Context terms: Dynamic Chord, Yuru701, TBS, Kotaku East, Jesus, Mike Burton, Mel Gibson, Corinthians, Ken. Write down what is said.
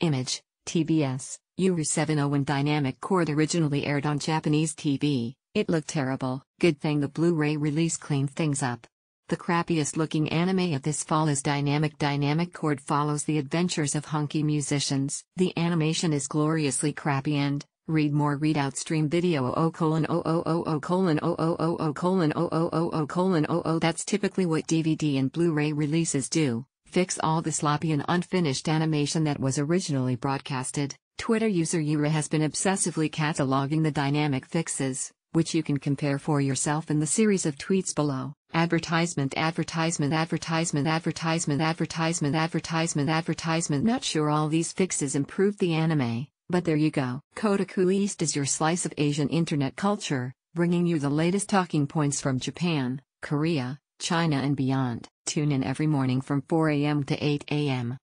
Image, TBS, Yuru701 Dynamic Chord originally aired on Japanese TV. It looked terrible. Good thing the Blu-ray release cleaned things up. The crappiest looking anime of this fall is Dynamic Chord. Follows the adventures of hunky musicians. The animation is gloriously crappy and, read more readout stream video 0:00:00:00:00:00:00:00:00. That's typically what DVD and Blu-ray releases do. Fix all the sloppy and unfinished animation that was originally broadcasted. Twitter user Yura has been obsessively cataloging the dynamic fixes, which you can compare for yourself in the series of tweets below. Advertisement. Not sure all these fixes improve the anime, but there you go. Kotaku East is your slice of Asian internet culture, bringing you the latest talking points from Japan, Korea, China and beyond. Tune in every morning from 4 a.m. to 8 a.m.